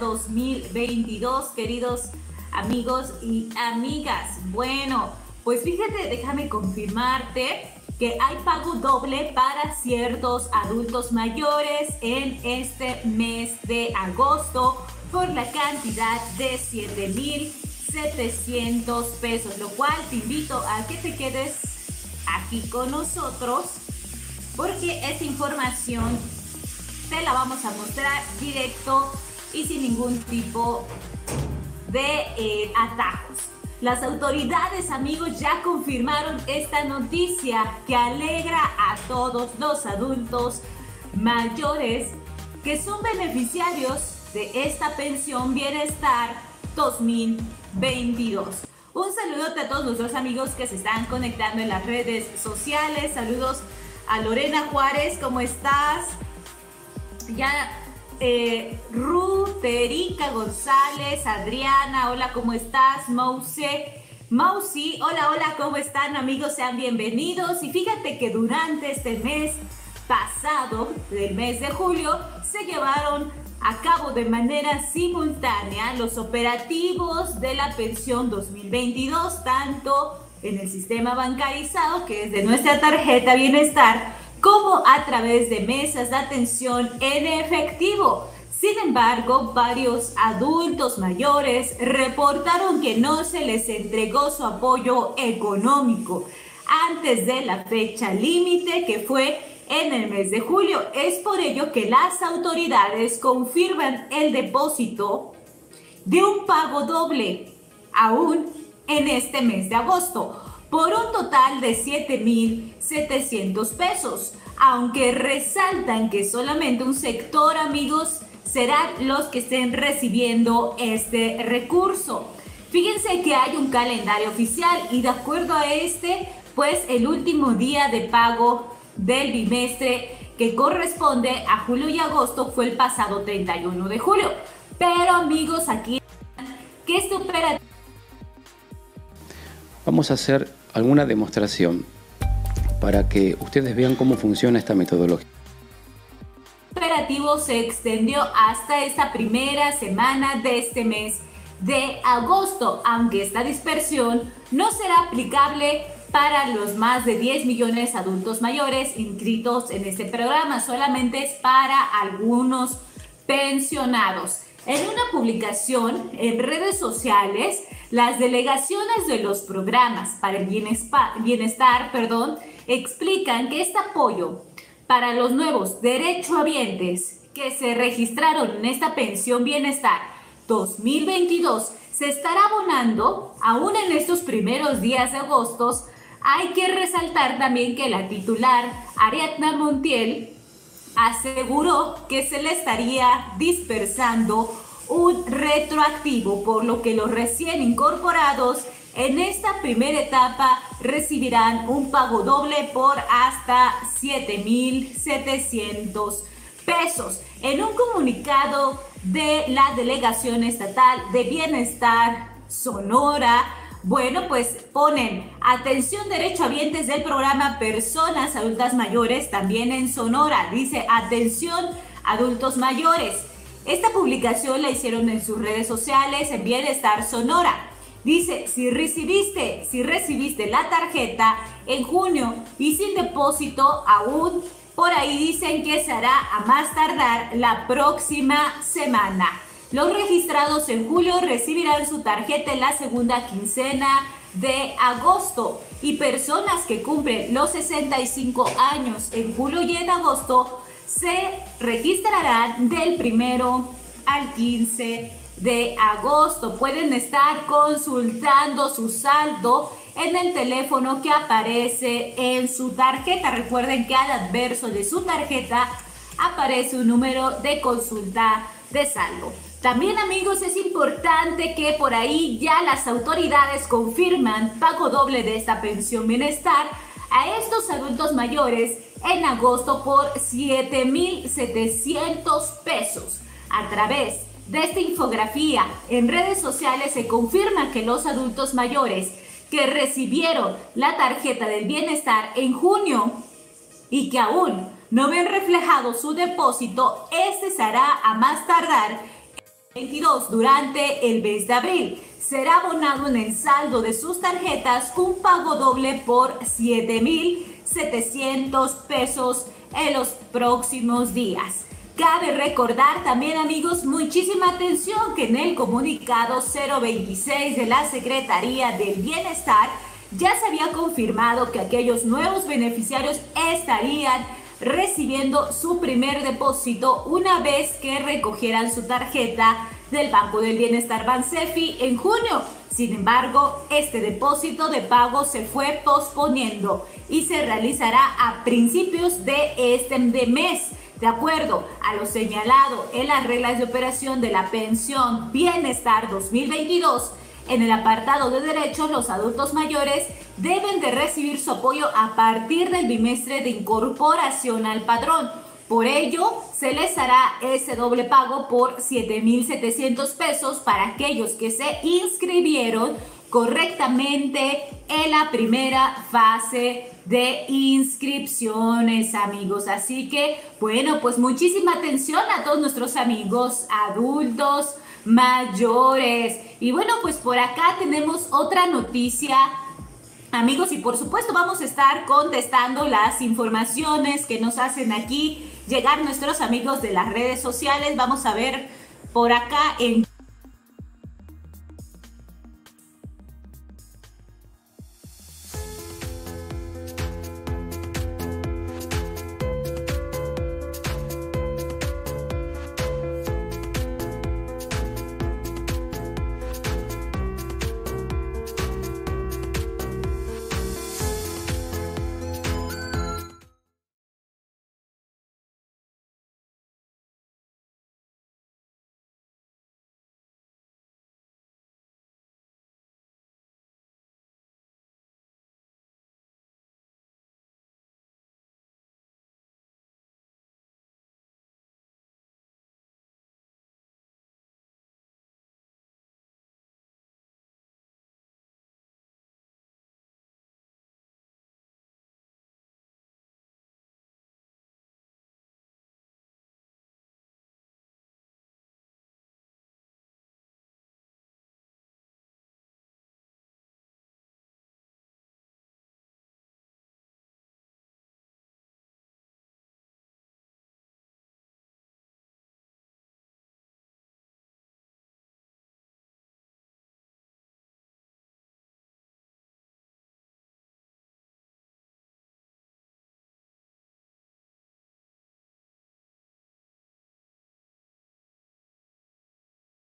2022, queridos amigos y amigas. Bueno, pues fíjate, déjame confirmarte que hay pago doble para ciertos adultos mayores en este mes de agosto por la cantidad de 7,700 pesos, lo cual te invito a que te quedes aquí con nosotros porque esta información te la vamos a mostrar directo y sin ningún tipo de atajos. Las autoridades, amigos, ya confirmaron esta noticia que alegra a todos los adultos mayores que son beneficiarios de esta pensión Bienestar 2022. Un saludote a todos nuestros amigos que se están conectando en las redes sociales. Saludos a Lorena Juárez, ¿cómo estás? Ya Ruth Erika González, Adriana, hola, ¿cómo estás? Mausi, hola, hola, ¿cómo están, amigos? Sean bienvenidos. Y fíjate que durante este mes pasado, del mes de julio, se llevaron a cabo de manera simultánea los operativos de la pensión 2022, tanto en el sistema bancarizado, que es de nuestra tarjeta Bienestar, como a través de mesas de atención en efectivo. Sin embargo, varios adultos mayores reportaron que no se les entregó su apoyo económico antes de la fecha límite, que fue en el mes de julio. Es por ello que las autoridades confirman el depósito de un pago doble aún en este mes de agosto, por un total de 7,700 pesos, aunque resaltan que solamente un sector, amigos, serán los que estén recibiendo este recurso. Fíjense que hay un calendario oficial y de acuerdo a este, pues el último día de pago del bimestre que corresponde a julio y agosto fue el pasado 31 de julio. Pero, amigos, aquí que este operativo... Vamos a hacer alguna demostración para que ustedes vean cómo funciona esta metodología. El operativo se extendió hasta esta primera semana de este mes de agosto, aunque esta dispersión no será aplicable para los más de 10 millones de adultos mayores inscritos en este programa, solamente es para algunos pensionados. En una publicación en redes sociales, las delegaciones de los programas para el bienestar, explican que este apoyo para los nuevos derechohabientes que se registraron en esta pensión Bienestar 2022 se estará abonando aún en estos primeros días de agosto. Hay que resaltar también que la titular Ariadna Montiel aseguró que se le estaría dispersando un retroactivo, por lo que los recién incorporados en esta primera etapa recibirán un pago doble por hasta 7,700 pesos. En un comunicado de la Delegación Estatal de Bienestar Sonora, bueno, pues ponen atención derechohabientes del programa Personas Adultas Mayores, también en Sonora. Dice, atención adultos mayores. Esta publicación la hicieron en sus redes sociales, en Bienestar Sonora. Dice, si recibiste la tarjeta en junio y sin depósito aún, por ahí dicen que se hará a más tardar la próxima semana. Los registrados en julio recibirán su tarjeta en la segunda quincena de agosto y personas que cumplen los 65 años en julio y en agosto se registrarán del 1 al 15 de agosto. Pueden estar consultando su saldo en el teléfono que aparece en su tarjeta. Recuerden que al adverso de su tarjeta aparece un número de consulta de saldo. También, amigos, es importante que por ahí ya las autoridades confirman pago doble de esta pensión Bienestar a estos adultos mayores en agosto por 7,700 pesos. A través de esta infografía en redes sociales se confirma que los adultos mayores que recibieron la tarjeta del Bienestar en junio y que aún no ven reflejado su depósito, este será a más tardar 2022 durante el mes de abril. Será abonado en el saldo de sus tarjetas un pago doble por 7,700 pesos en los próximos días. Cabe recordar también, amigos, muchísima atención que en el comunicado 026 de la Secretaría del Bienestar ya se había confirmado que aquellos nuevos beneficiarios estarían recibiendo su primer depósito una vez que recogieran su tarjeta del Banco del Bienestar Bansefi en junio. Sin embargo, este depósito de pago se fue posponiendo y se realizará a principios de este mes. De acuerdo a lo señalado en las reglas de operación de la pensión Bienestar 2022, en el apartado de derechos, los adultos mayores deben de recibir su apoyo a partir del bimestre de incorporación al padrón. Por ello, se les hará ese doble pago por 7,700 pesos para aquellos que se inscribieron correctamente en la primera fase de inscripciones, amigos. Así que, bueno, pues muchísima atención a todos nuestros amigos adultos mayores. Y bueno, pues por acá tenemos otra noticia, amigos, y por supuesto vamos a estar contestando las informaciones que nos hacen aquí llegar nuestros amigos de las redes sociales. Vamos a ver por acá en